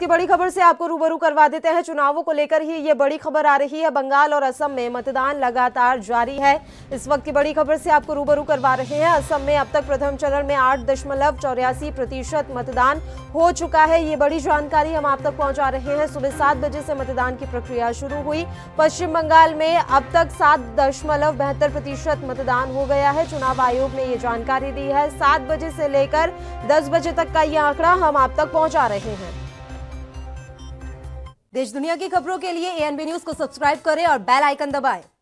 की बड़ी खबर से आपको रूबरू करवा देते हैं। चुनावों को लेकर ही ये बड़ी खबर आ रही है। बंगाल और असम में मतदान लगातार जारी है। इस वक्त की बड़ी खबर से आपको रूबरू करवा रहे हैं। असम में अब तक प्रथम चरण में 8.84% मतदान हो चुका है। ये बड़ी जानकारी हम आप तक पहुंचा रहे हैं। सुबह 7 बजे से मतदान की प्रक्रिया शुरू हुई। पश्चिम बंगाल में अब तक 7.72% मतदान हो गया है। चुनाव आयोग ने ये जानकारी दी है। 7 बजे से लेकर 10 बजे तक का ये आंकड़ा हम आप तक पहुँचा रहे हैं। देश दुनिया की खबरों के लिए ANB न्यूज को सब्सक्राइब करें और बेल आइकन दबाएं।